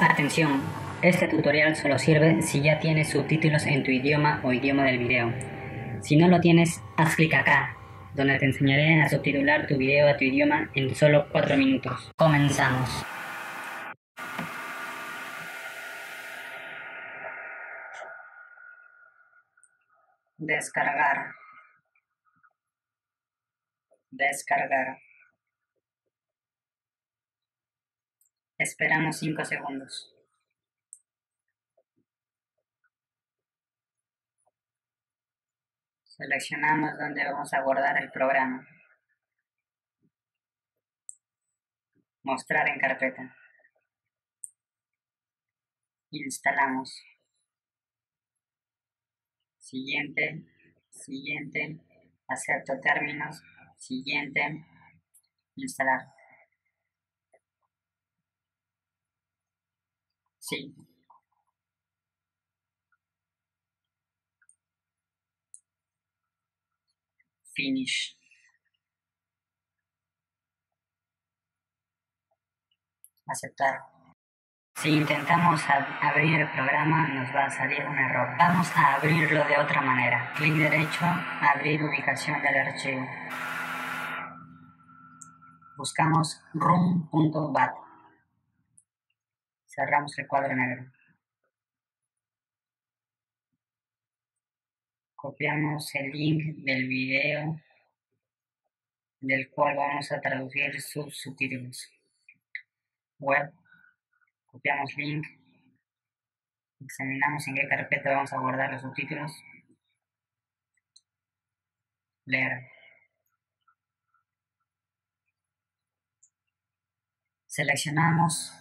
Atención, este tutorial solo sirve si ya tienes subtítulos en tu idioma o idioma del video. Si no lo tienes, haz clic acá, donde te enseñaré a subtitular tu video a tu idioma en solo 4 minutos. Comenzamos. Descargar. Esperamos 5 segundos. Seleccionamos dónde vamos a guardar el programa. Mostrar en carpeta. Instalamos. Siguiente. Acepto términos. Siguiente. Instalar. Sí. Finish. Aceptar. Si intentamos abrir el programa, nos va a salir un error. Vamos a abrirlo de otra manera. Clic derecho, abrir ubicación del archivo. Buscamos room.bat. Cerramos el cuadro negro. Copiamos el link del video del cual vamos a traducir sus subtítulos. Web, copiamos link, examinamos en qué carpeta vamos a guardar los subtítulos. Leer. Seleccionamos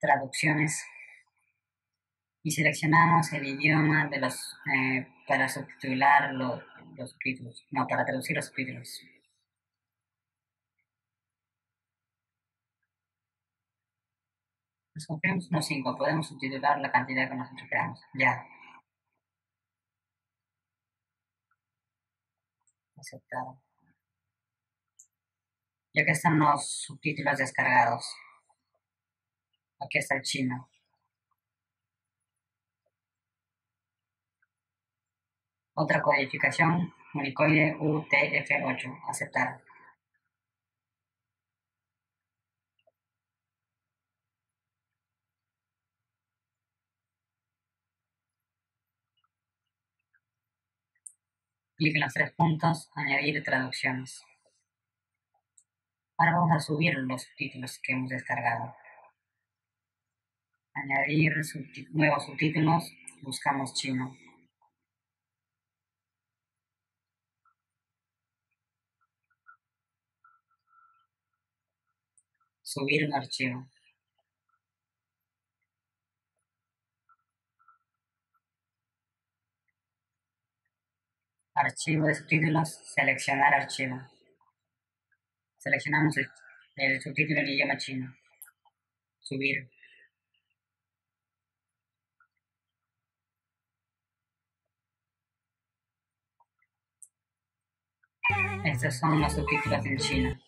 traducciones. Y seleccionamos el idioma de los, para subtitular los subtítulos, no, para traducir los subtítulos. Escogemos unos 5, podemos subtitular la cantidad que nosotros queramos. Ya. Aceptado. Y aquí están los subtítulos descargados. Aquí está el chino. Otra codificación, Unicode UTF-8, aceptar. Clic en los 3 puntos, añadir traducciones. Ahora vamos a subir los subtítulos que hemos descargado. Añadir nuevos subtítulos, buscamos chino. Subir un archivo. Archivo de subtítulos, seleccionar archivo. Seleccionamos el subtítulo en idioma chino. Subir. Estos son los subtítulos en chino.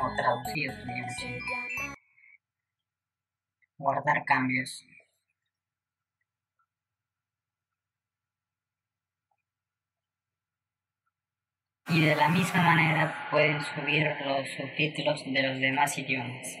O traducidos, guardar cambios. Y de la misma manera pueden subir los subtítulos de los demás idiomas.